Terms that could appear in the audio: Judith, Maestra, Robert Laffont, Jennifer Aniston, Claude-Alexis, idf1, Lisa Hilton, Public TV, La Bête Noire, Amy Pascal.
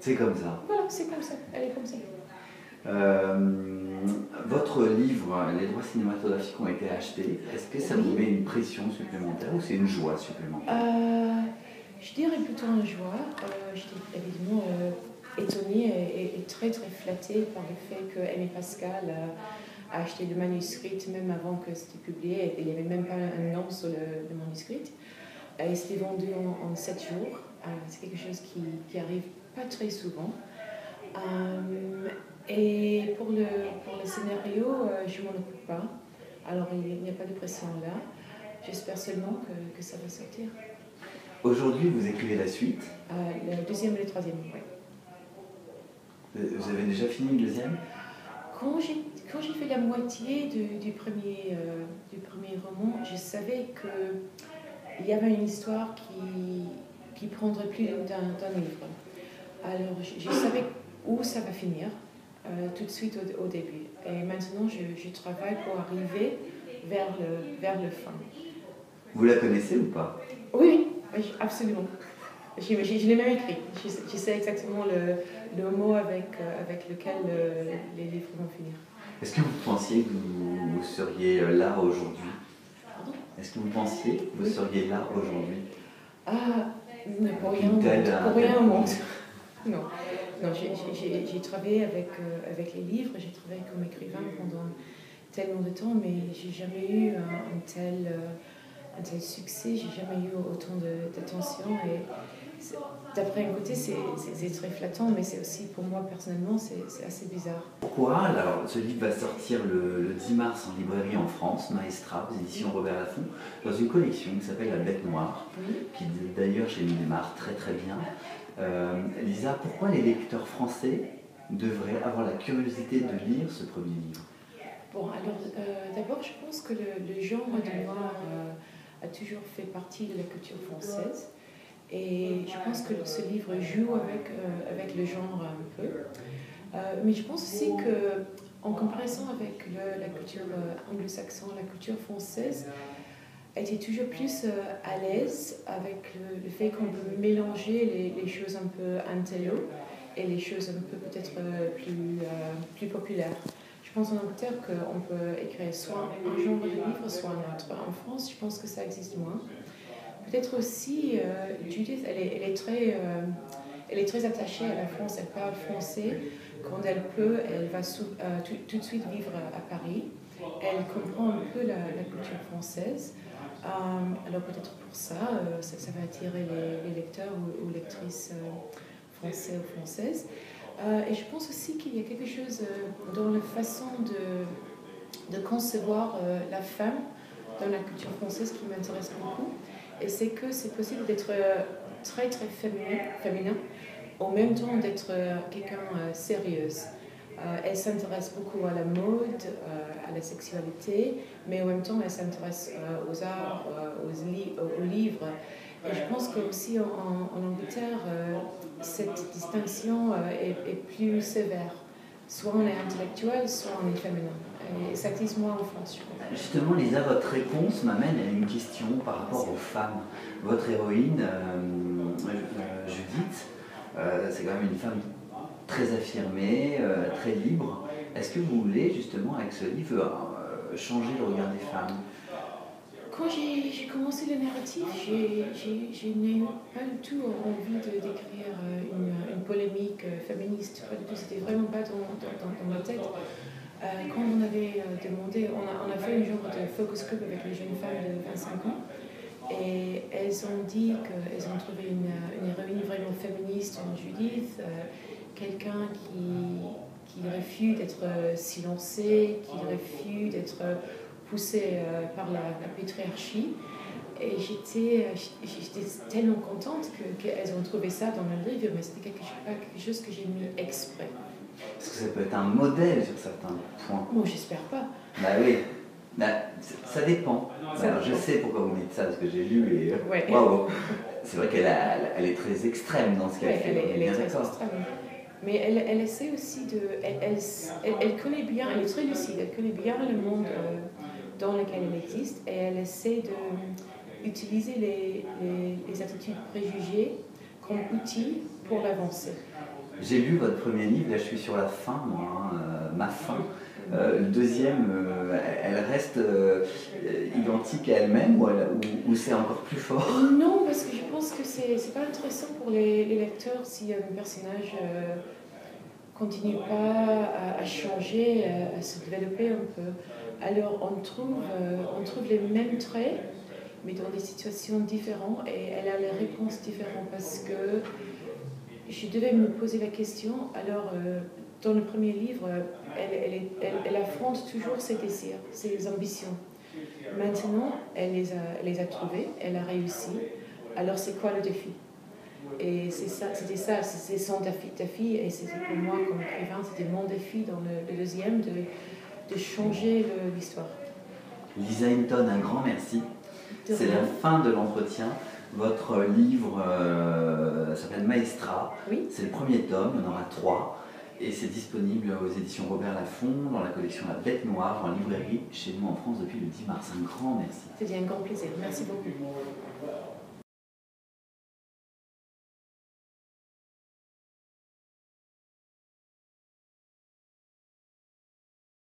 C'est comme ça. Voilà, c'est comme ça. Elle est comme ça. Votre livre, les droits cinématographiques ont été achetés. Est-ce que ça vous met une pression supplémentaire ou c'est une joie supplémentaire? Je dirais plutôt une joie. J'étais évidemment étonnée et très flattée par le fait que Amy Pascal a acheté le manuscrit même avant que c'était publié. Il n'y avait même pas un nom sur le manuscrit. Il s'était vendu en 7 jours. C'est quelque chose qui arrive pas très souvent. Et pour le scénario, je m'en occupe pas. Alors il n'y a pas de pression là. J'espère seulement que ça va sortir. Aujourd'hui, vous écrivez la suite? Le deuxième et le troisième, oui. Vous avez déjà fini le deuxième? Quand j'ai fait la moitié du premier roman, je savais qu'il y avait une histoire qui prendrait plus d'un livre. Alors je savais où ça va finir, tout de suite au début. Et maintenant, je travaille pour arriver vers le fin. Vous la connaissez ou pas? Oui. Oui, absolument. Je l'ai même écrit. Je sais exactement le mot avec lequel les livres vont finir. Est-ce que vous pensiez que vous seriez là aujourd'hui? Pardon? Est-ce que vous pensiez que vous seriez là aujourd'hui? Pour rien au monde. Non. Non, j'ai travaillé avec les livres, j'ai travaillé comme écrivain pendant tellement de temps, mais j'ai jamais eu un tel succès, j'ai jamais eu autant d'attention. D'après un côté, c'est très flattant, mais c'est aussi pour moi personnellement, c'est assez bizarre. Pourquoi alors ce livre va sortir le 10 mars en librairie en France, Maestra, aux éditions Robert Laffont, dans une collection qui s'appelle La Bête Noire, qui d'ailleurs chez Minimart très bien. Lisa, pourquoi les lecteurs français devraient avoir la curiosité de lire ce premier livre? Bon, alors d'abord, je pense que le genre du noir a toujours fait partie de la culture française et je pense que ce livre joue avec le genre un peu, mais je pense aussi que en comparaison avec la culture anglo-saxonne, la culture française était toujours plus à l'aise avec le fait qu'on peut mélanger les choses un peu intello et les choses un peu peut-être plus populaires. Je pense en Angleterre qu'on peut écrire soit un genre de livre, soit un autre. En France, je pense que ça existe moins. Peut-être aussi, Judith, elle est très attachée à la France, elle parle français. Quand elle peut, elle va tout de suite vivre à Paris. Elle comprend un peu la culture française. Alors peut-être pour ça, ça va attirer les lecteurs ou lectrices français ou françaises. Et je pense aussi qu'il y a quelque chose dans la façon de concevoir la femme dans la culture française qui m'intéresse beaucoup. Et c'est que c'est possible d'être très féminin, en même temps d'être quelqu'un sérieuse. Elle s'intéresse beaucoup à la mode, à la sexualité, mais en même temps elle s'intéresse aux arts, aux livres. Et je pense qu'aussi en Angleterre, cette distinction est plus sévère. Soit on est intellectuel, soit on est féminin. Et ça existe moins en France, je crois. Justement, Lisa, votre réponse m'amène à une question par rapport aux femmes. Votre héroïne, Judith, c'est quand même une femme très affirmée, très libre. Est-ce que vous voulez, justement, avec ce livre, changer le regard des femmes? Quand j'ai commencé le narratif, je n'ai pas du tout envie d'écrire une polémique féministe. C'était vraiment pas dans ma tête. Quand on avait demandé, on a fait une genre de focus group avec les jeunes femmes de 25 ans et elles ont dit qu'elles ont trouvé une héroïne vraiment féministe en Judith, quelqu'un qui refuse d'être silencé, qui refuse d'être poussée par la patriarchie, et j'étais tellement contente qu'elles ont trouvé ça dans le livre, mais c'était quelque chose que j'ai mis exprès. Est-ce que ça peut être un modèle sur certains points? Moi, j'espère pas. Bah oui, ça dépend. Alors, je sais pourquoi vous dites ça, parce que j'ai lu et... Ouais. Wow. C'est vrai qu'elle est très extrême dans ce qu'elle fait. Elle est très extrême. Mais elle essaie aussi de... Elle connaît bien, elle est très lucide, elle connaît bien le monde... dans lesquelles elle existe, et elle essaie d'utiliser les attitudes préjugées comme outil pour l'avancer. J'ai lu votre premier livre, là je suis sur la fin, moi, hein, ma fin. Le deuxième, elle reste identique à elle-même ou c'est encore plus fort? Non, parce que je pense que c'est pas intéressant pour les lecteurs si un personnage continue pas à changer, à se développer un peu. Alors on trouve les mêmes traits, mais dans des situations différentes, et elle a les réponses différentes parce que je devais me poser la question. Alors dans le premier livre, elle affronte toujours ses désirs, ses ambitions. Maintenant, elle les a trouvés, elle a réussi. Alors, c'est quoi le défi? Et c'était ça, c'est son défi, et c'était pour moi, comme écrivain, c'était mon défi dans le deuxième, de changer l'histoire. Lisa Hilton, un grand merci. C'est la fin de l'entretien. Votre livre s'appelle Maestra. Oui. C'est le premier tome, il y en aura 3. Et c'est disponible aux éditions Robert Laffont, dans la collection La Bête Noire, en librairie, chez nous en France depuis le 10 mars. Un grand merci. C'était un grand plaisir. Merci beaucoup.